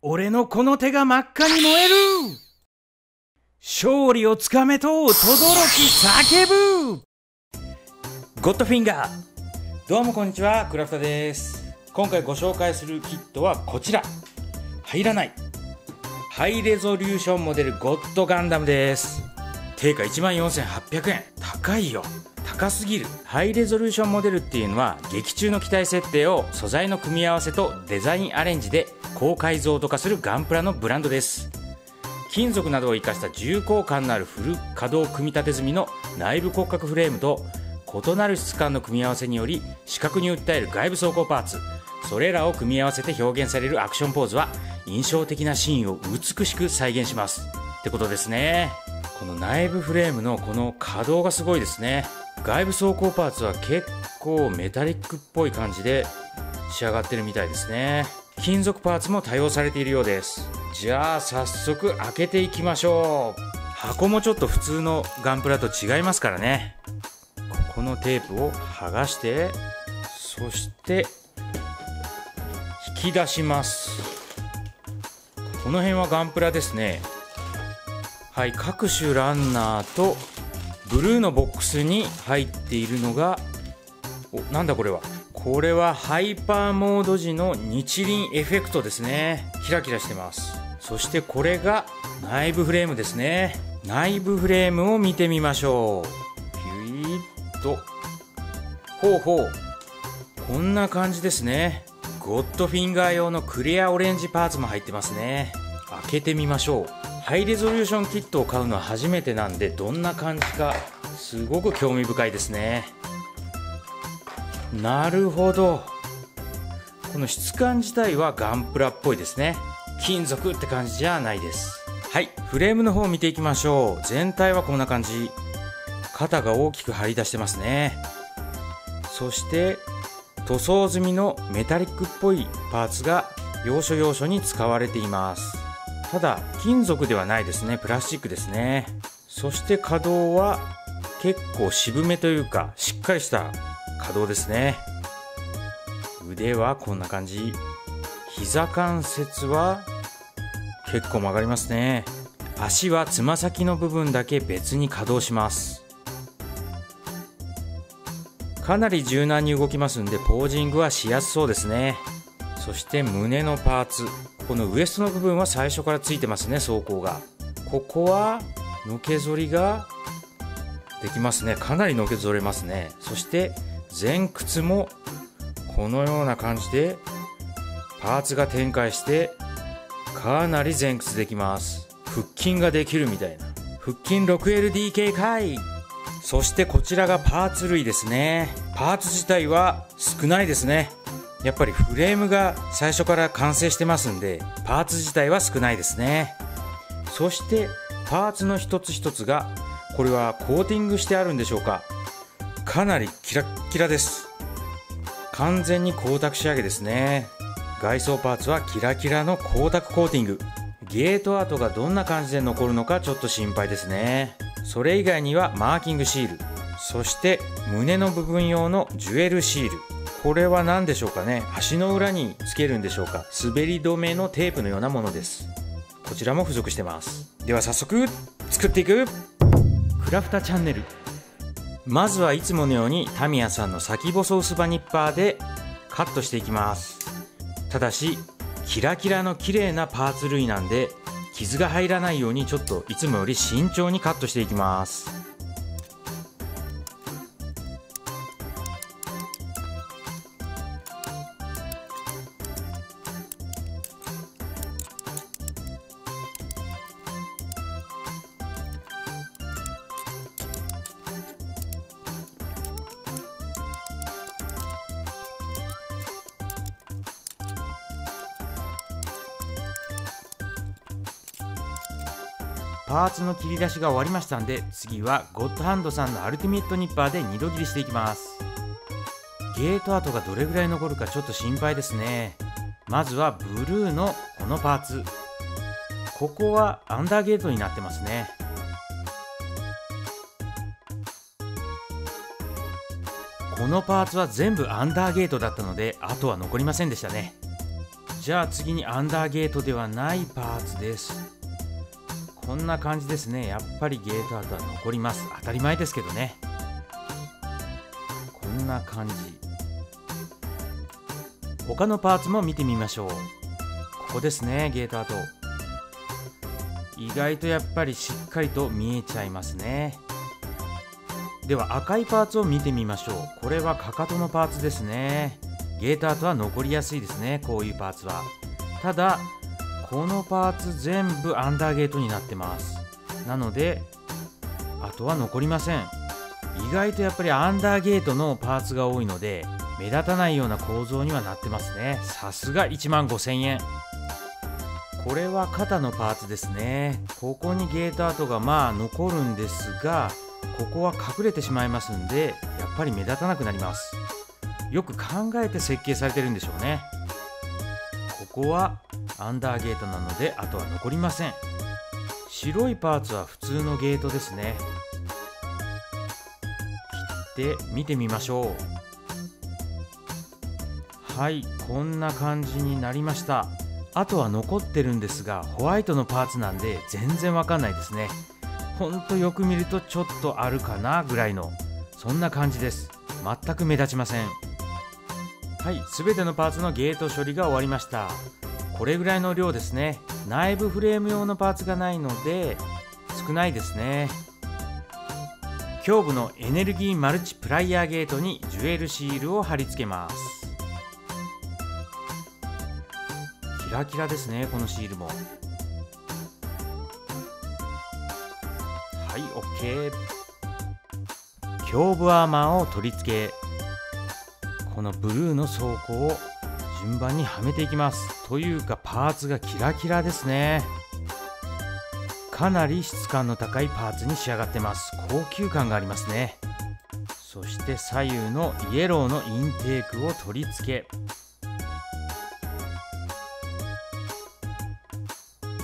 俺のこの手が真っ赤に燃える。勝利をつかめと轟叫ぶ。ゴッドフィンガー、どうもこんにちは、クラフトです。今回ご紹介するキットはこちら、入らないハイレゾリューションモデルゴッドガンダムです。定価14,800円、高いよ、高すぎる。ハイレゾリューションモデルっていうのは劇中の機体設定を素材の組み合わせとデザインアレンジで高解像度化するガンプラのブランドです。金属などを生かした重厚感のあるフル稼働組み立て済みの内部骨格フレームと異なる質感の組み合わせにより視覚に訴える外部走行パーツ、それらを組み合わせて表現されるアクションポーズは印象的なシーンを美しく再現しますってことですね。この内部フレームのこの稼働がすごいですね。外部走行パーツは結構メタリックっぽい感じで仕上がってるみたいですね。金属パーツも多用されているようです。じゃあ早速開けていきましょう。箱もちょっと普通のガンプラと違いますからね。ここのテープを剥がして、そして引き出します。この辺はガンプラですね。はい、各種ランナーとブルーのボックスに入っているのが、お、なんだこれは。これはハイパーモード時の日輪エフェクトですね。キラキラしてます。そしてこれが内部フレームですね。内部フレームを見てみましょう。ピュイッと、ほうほう、こんな感じですね。ゴッドフィンガー用のクリアオレンジパーツも入ってますね。開けてみましょう。ハイレゾリューションキットを買うのは初めてなんで、どんな感じかすごく興味深いですね。なるほど、この質感自体はガンプラっぽいですね。金属って感じじゃないです。はい、フレームの方を見ていきましょう。全体はこんな感じ、肩が大きく張り出してますね。そして塗装済みのメタリックっぽいパーツが要所要所に使われています。ただ金属ではないですね、プラスチックですね。そして稼働は結構渋めというか、しっかりした可動ですね。腕はこんな感じ、膝関節は結構曲がりますね。足はつま先の部分だけ別に可動します。かなり柔軟に動きますんで、ポージングはしやすそうですね。そして胸のパーツ、このウエストの部分は最初からついてますね、走行が。ここはのけぞりができますね。かなりのけぞれますね。そして前屈もこのような感じでパーツが展開して、かなり前屈できます。腹筋ができるみたいな、腹筋 6LDK 回。そしてこちらがパーツ類ですね。パーツ自体は少ないですね。やっぱりフレームが最初から完成してますんで、パーツ自体は少ないですね。そしてパーツの一つ一つが、これはコーティングしてあるんでしょうか、かなりキラッキラです。完全に光沢仕上げですね。外装パーツはキラキラの光沢コーティング。ゲート跡がどんな感じで残るのかちょっと心配ですね。それ以外にはマーキングシール、そして胸の部分用のジュエルシール、これは何でしょうかね。足の裏につけるんでしょうか。滑り止めのテープのようなものです。こちらも付属してます。では早速作っていくクラフタチャンネル。まずはいつものようにタミヤさんの先細薄刃ニッパーでカットしていきます。ただしキラキラの綺麗なパーツ類なんで、傷が入らないようにちょっといつもより慎重にカットしていきます。パーツの切り出しが終わりましたんで、次はゴッドハンドさんのアルティメットニッパーで2度切りしていきます。ゲート跡がどれぐらい残るかちょっと心配ですね。まずはブルーのこのパーツ、ここはアンダーゲートになってますね。このパーツは全部アンダーゲートだったので、あとは残りませんでしたね。じゃあ次にアンダーゲートではないパーツです。こんな感じですね。やっぱりゲート跡は残ります。当たり前ですけどね。こんな感じ。他のパーツも見てみましょう。ここですね、ゲート跡。意外とやっぱりしっかりと見えちゃいますね。では赤いパーツを見てみましょう。これはかかとのパーツですね。ゲート跡は残りやすいですね、こういうパーツは。ただこのパーツ全部アンダーゲートになってます。なのであとは残りません。意外とやっぱりアンダーゲートのパーツが多いので目立たないような構造にはなってますね。さすが1万5000円。これは肩のパーツですね。ここにゲート跡がまあ残るんですが、ここは隠れてしまいますんでやっぱり目立たなくなります。よく考えて設計されてるんでしょうね。ここはアンダーゲートなのであとは残りません。白いパーツは普通のゲートですね。切って見てみましょう。はい、こんな感じになりました。あとは残ってるんですがホワイトのパーツなんで全然わかんないですね。ほんとよく見るとちょっとあるかなぐらいの、そんな感じです。全く目立ちません。はい、全てのパーツのゲート処理が終わりました。これぐらいの量ですね。内部フレーム用のパーツがないので少ないですね。胸部のエネルギーマルチプライヤーゲートにジュエルシールを貼り付けます。キラキラですね、このシールも。はい、 OK。 胸部アーマーを取り付け、このブルーの装甲を順番にはめていきます。というかパーツがキラキラですね。かなり質感の高いパーツに仕上がってます。高級感がありますね。そして左右のイエローのインテークを取り付け、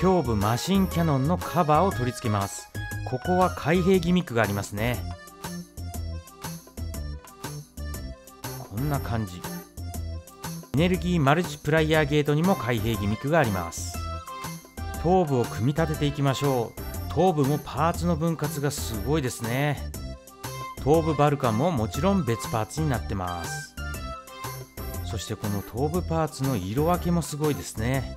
胸部マシンキャノンのカバーを取り付けます。ここは開閉ギミックがありますね。こんな感じ。エネルギーマルチプライヤーゲートにも開閉ギミックがあります。頭部を組み立てていきましょう。頭部もパーツの分割がすごいですね。頭部バルカンももちろん別パーツになってます。そしてこの頭部パーツの色分けもすごいですね。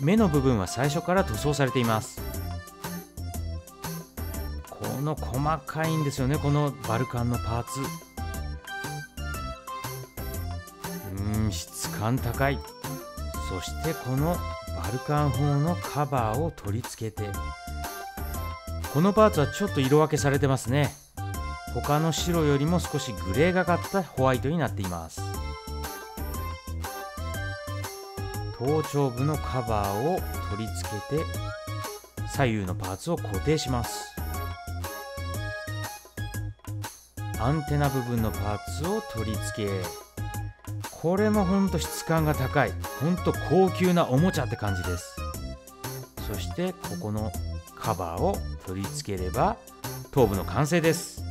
目の部分は最初から塗装されています。この細かいんですよね、このバルカンのパーツ。質感高い。そしてこのバルカン砲のカバーを取り付けて、このパーツはちょっと色分けされてますね。他の白よりも少しグレーがかったホワイトになっています。頭頂部のカバーを取り付けて左右のパーツを固定します。アンテナ部分のパーツを取り付け、これもほんと質感が高い。ほんと高級なおもちゃって感じです。そしてここのカバーを取り付ければ頭部の完成です。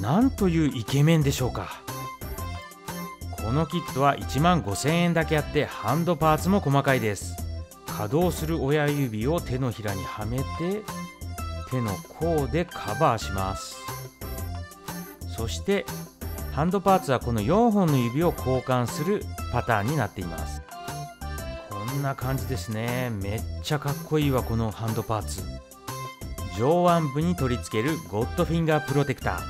なんというイケメンでしょうか。このキットは1万5000円だけあって、ハンドパーツも細かいです。稼働する親指を手のひらにはめて手の甲でカバーします。そしてハンドパーツはこの4本の指を交換するパターンになっています。こんな感じですね。めっちゃかっこいいわ、このハンドパーツ。上腕部に取り付けるゴッドフィンガープロテクター、こ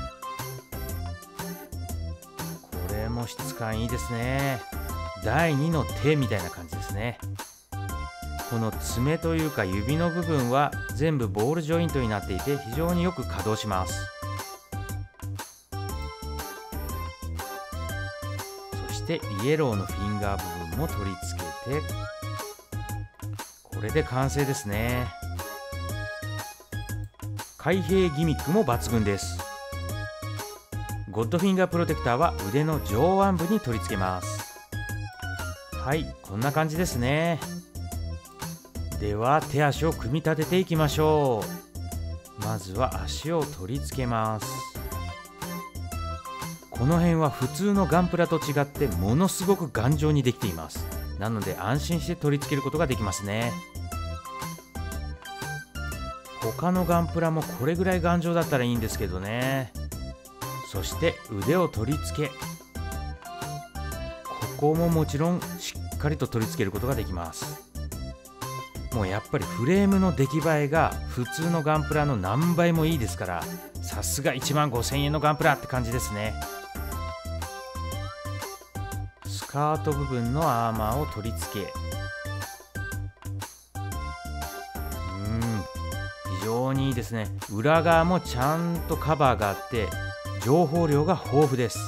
れも質感いいですね。第2の手みたいな感じですね。この爪というか指の部分は全部ボールジョイントになっていて非常によく稼働します。でイエローのフィンガー部分も取り付けて、これで完成ですね。開閉ギミックも抜群です。ゴッドフィンガープロテクターは腕の上腕部に取り付けます。はい、こんな感じですね。では手足を組み立てていきましょう。まずは足を取り付けます。この辺は普通のガンプラと違ってものすごく頑丈にできています。なので安心して取り付けることができますね。他のガンプラもこれぐらい頑丈だったらいいんですけどね。そして腕を取り付け、ここももちろんしっかりと取り付けることができます。もうやっぱりフレームの出来栄えが普通のガンプラの何倍もいいですから、さすが1万5000円のガンプラって感じですね。スカート部分のアーマーを取り付け、非常にいいですね。裏側もちゃんとカバーがあって情報量が豊富です。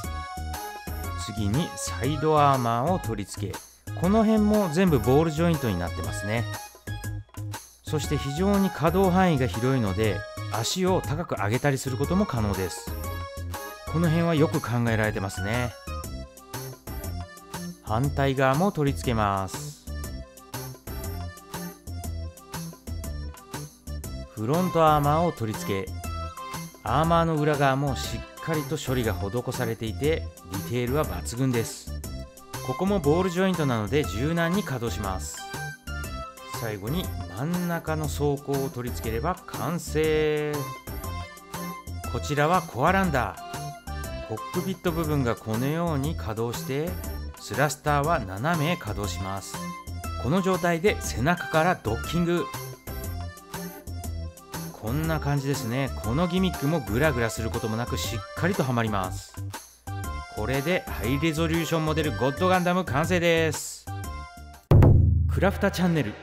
次にサイドアーマーを取り付け、この辺も全部ボールジョイントになってますね。そして非常に可動範囲が広いので足を高く上げたりすることも可能です。この辺はよく考えられてますね。反対側も取り付けます。フロントアーマーを取り付け、アーマーの裏側もしっかりと処理が施されていてディテールは抜群です。ここもボールジョイントなので柔軟に稼働します。最後に真ん中の走行を取り付ければ完成。こちらはコアランダー。コックピット部分がこのように稼働して、スラスターは斜め稼働します。この状態で背中からドッキング。こんな感じですね。このギミックもグラグラすることもなくしっかりとはまります。これでハイレゾリューションモデルゴッドガンダム完成です。クラフタチャンネル。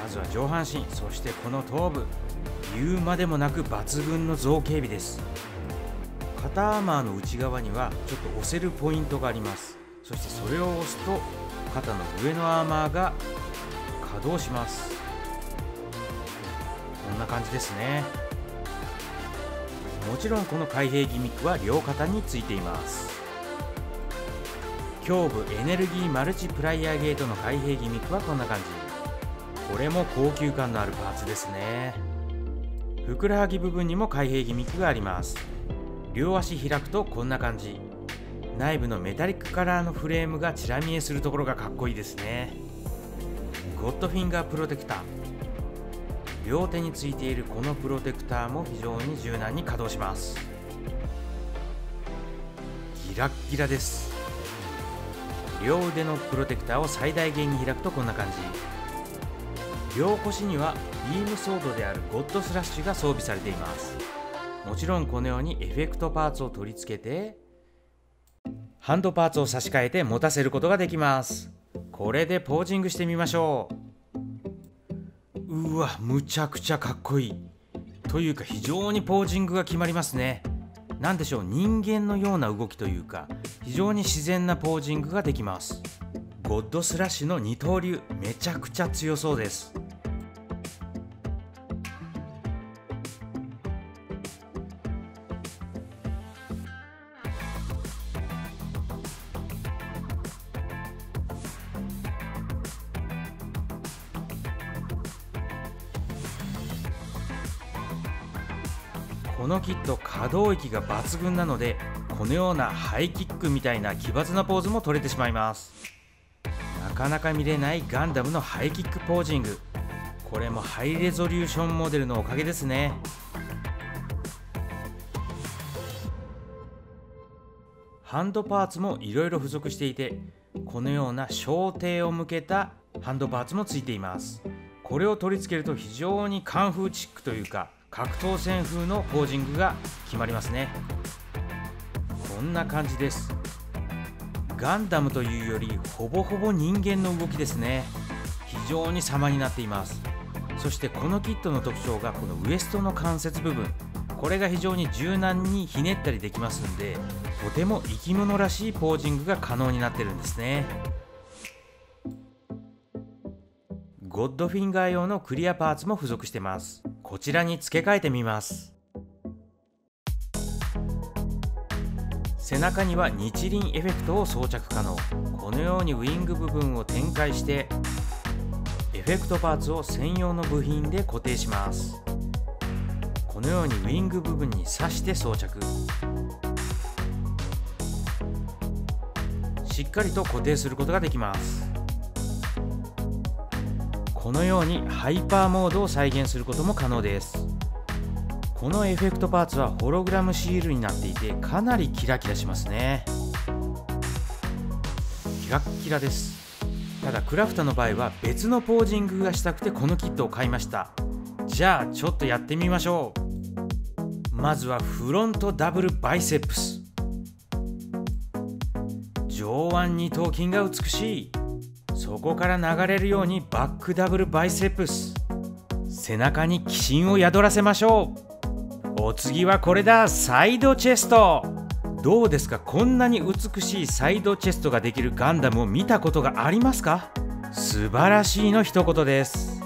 まずは上半身、そしてこの頭部、言うまでもなく抜群の造形美です。肩アーマーの内側にはちょっと押せるポイントがあります。そしてそれを押すと肩の上のアーマーが稼働します。こんな感じですね。もちろんこの開閉ギミックは両肩についています。胸部エネルギーマルチプライヤーゲートの開閉ギミックはこんな感じ。これも高級感のあるパーツですね。ふくらはぎ部分にも開閉ギミックがあります。両足開くとこんな感じ。内部のメタリックカラーのフレームがちら見えするところがかっこいいですね。ゴッドフィンガープロテクター。両手についているこのプロテクターも非常に柔軟に稼働します。ギラッギラです。両腕のプロテクターを最大限に開くとこんな感じ。両腰にはビームソードであるゴッドスラッシュが装備されています。もちろんこのようにエフェクトパーツを取り付けてハンドパーツを差し替えて持たせることができます。これでポージングしてみましょう。うわ、むちゃくちゃかっこいい。というか非常にポージングが決まりますね。なんでしょう、人間のような動きというか非常に自然なポージングができます。ゴッドスラッシュの二刀流、めちゃくちゃ強そうです。このキット、可動域が抜群なのでこのようなハイキックみたいな奇抜なポーズも取れてしまいます。なかなか見れないガンダムのハイキックポージング。これもハイレゾリューションモデルのおかげですね。ハンドパーツもいろいろ付属していて、このような小艇を向けたハンドパーツも付いています。これを取り付けると非常にカンフーチックというか格闘戦風のポージングが決まりますね。こんな感じです。ガンダムというよりほぼほぼ人間の動きですね。非常に様になっています。そしてこのキットの特徴がこのウエストの関節部分、これが非常に柔軟にひねったりできますんで、とても生き物らしいポージングが可能になってるんですね。ゴッドフィンガー用のクリアパーツも付属してます。こちらに付け替えてみます。背中には日輪エフェクトを装着可能。このようにウィング部分を展開してエフェクトパーツを専用の部品で固定します。このようにウィング部分に刺して装着、しっかりと固定することができます。このようにハイパーモードを再現することも可能です。このエフェクトパーツはホログラムシールになっていて、かなりキラキラしますね。キラッキラです。ただクラフトの場合は別のポージングがしたくてこのキットを買いました。じゃあちょっとやってみましょう。まずはフロントダブルバイセップス。上腕二頭筋が美しい。そこから流れるようにバックダブルバイセップス。背中に気心を宿らせましょう。お次はこれだ、サイドチェスト。どうですか、こんなに美しいサイドチェストができるガンダムを見たことがありますか？素晴らしいの一言です。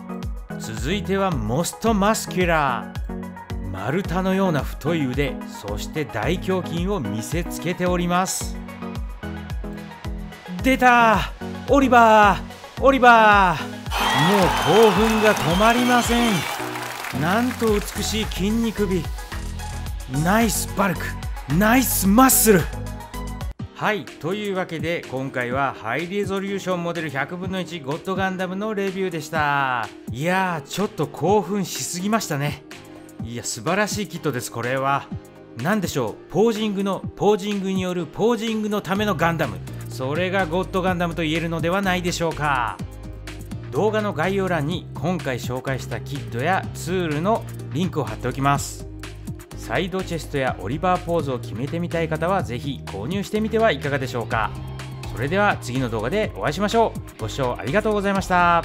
続いてはモストマスキュラー。丸太のような太い腕、そして大胸筋を見せつけております。出た、オリバー、オリバー。もう興奮が止まりません。なんと美しい筋肉美。ナイスバルク、ナイスマッスル。はい、というわけで今回はハイレゾリューションモデル100分の1ゴッドガンダムのレビューでした。いやー、ちょっと興奮しすぎましたね。いや、素晴らしいキットです。これは何でしょう、ポージングによるポージングのためのガンダム、それがゴッドガンダムと言えるのではないでしょうか。動画の概要欄に今回紹介したキットやツールのリンクを貼っておきます。サイドチェストやオリバーポーズを決めてみたい方はぜひ購入してみてはいかがでしょうか。それでは次の動画でお会いしましょう。ご視聴ありがとうございました。